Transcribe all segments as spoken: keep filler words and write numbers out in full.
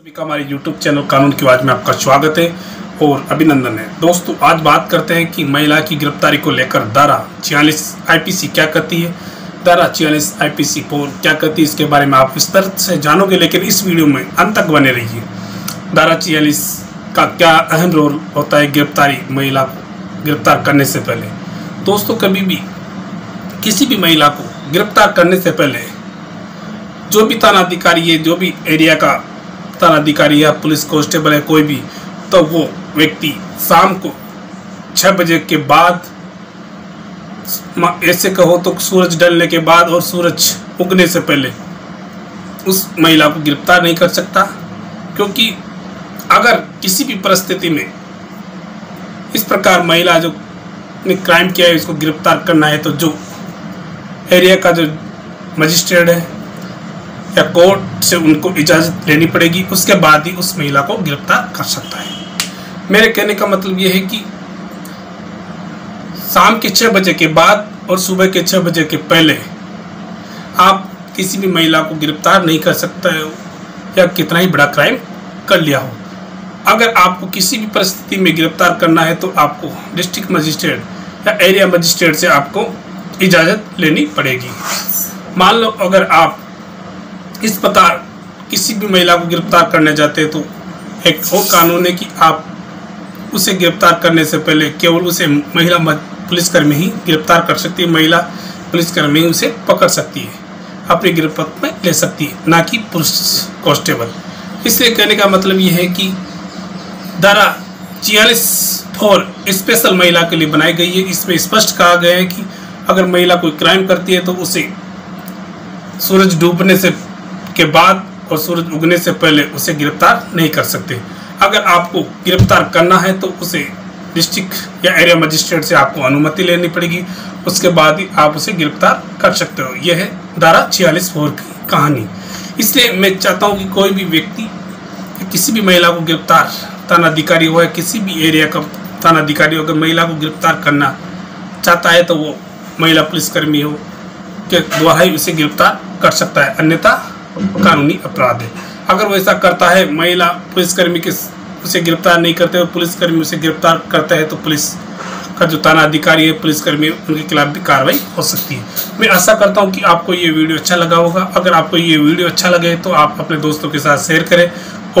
सभी का हमारे यूट्यूब चैनल कानून की आवाज़ में आपका स्वागत है और अभिनंदन है। दोस्तों, आज बात करते हैं कि महिला की गिरफ्तारी को लेकर धारा छियालीस आईपीसी क्या कहती है, धारा छियालीस आईपीसी क्या कहती है, इसके बारे में आप विस्तार से जानोगे, लेकिन इस वीडियो में अंत तक बने रहिए। धारा छियालीस का क्या अहम रोल होता है गिरफ्तारी महिला को गिरफ्तार करने से पहले। दोस्तों, कभी भी किसी भी महिला को गिरफ्तार करने से पहले जो भी थानाधिकारी है, जो भी एरिया का थानाधिकारी या पुलिस कांस्टेबल है कोई भी, तो वो व्यक्ति शाम को छः बजे के बाद, ऐसे कहो तो सूरज ढलने के बाद और सूरज उगने से पहले उस महिला को गिरफ्तार नहीं कर सकता, क्योंकि अगर किसी भी परिस्थिति में इस प्रकार महिला जो ने क्राइम किया है इसको गिरफ्तार करना है तो जो एरिया का जो मजिस्ट्रेट है या कोर्ट से उनको इजाज़त लेनी पड़ेगी, उसके बाद ही उस महिला को गिरफ्तार कर सकता है। मेरे कहने का मतलब यह है कि शाम के छः बजे के बाद और सुबह के छः बजे के पहले आप किसी भी महिला को गिरफ्तार नहीं कर सकते हो, या कितना ही बड़ा क्राइम कर लिया हो। अगर आपको किसी भी परिस्थिति में गिरफ्तार करना है तो आपको डिस्ट्रिक्ट मजिस्ट्रेट या एरिया मजिस्ट्रेट से आपको इजाज़त लेनी पड़ेगी। मान लो अगर आप इस प्रकार किसी भी महिला को गिरफ्तार करने जाते हैं तो एक वो कानून है कि आप उसे गिरफ्तार करने से पहले केवल उसे महिला पुलिसकर्मी ही गिरफ्तार कर सकती है, महिला पुलिसकर्मी उसे पकड़ सकती है, अपनी गिरफ्त में ले सकती है, ना कि पुलिस कांस्टेबल। इसलिए कहने का मतलब यह है कि धारा छियालीस फोर स्पेशल महिला के लिए बनाई गई है। इसमें स्पष्ट कहा गया है कि अगर महिला कोई क्राइम करती है तो उसे सूरज डूबने से के बाद और सूरज उगने से पहले उसे गिरफ्तार नहीं कर सकते। अगर आपको गिरफ्तार करना है तो उसे डिस्ट्रिक्ट या एरिया मजिस्ट्रेट से आपको अनुमति लेनी पड़ेगी, उसके बाद ही आप उसे गिरफ्तार कर सकते हो। यह है धारा छियालीस फोर की कहानी। इसलिए मैं चाहता हूं कि कोई भी व्यक्ति किसी भी महिला को गिरफ्तार, थानाधिकारी हो या किसी भी एरिया का थानाधिकारी हो, अगर महिला को गिरफ्तार करना चाहता है तो वो महिला पुलिसकर्मी हो के द्वारा ही उसे गिरफ्तार कर सकता है, अन्यथा कानूनी अपराध है। अगर वो ऐसा करता है, महिला पुलिसकर्मी के उसे गिरफ्तार नहीं करते और पुलिसकर्मी उसे गिरफ्तार करता है, तो पुलिस का जो थाना अधिकारी है, पुलिसकर्मी, उनके खिलाफ भी कार्रवाई हो सकती है। मैं आशा करता हूं कि आपको ये वीडियो अच्छा लगा होगा। अगर आपको ये वीडियो अच्छा लगे तो आप अपने दोस्तों के साथ शेयर करें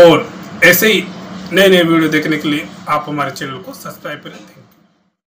और ऐसे ही नए नए वीडियो देखने के लिए आप हमारे चैनल को सब्सक्राइब करें। Thank you.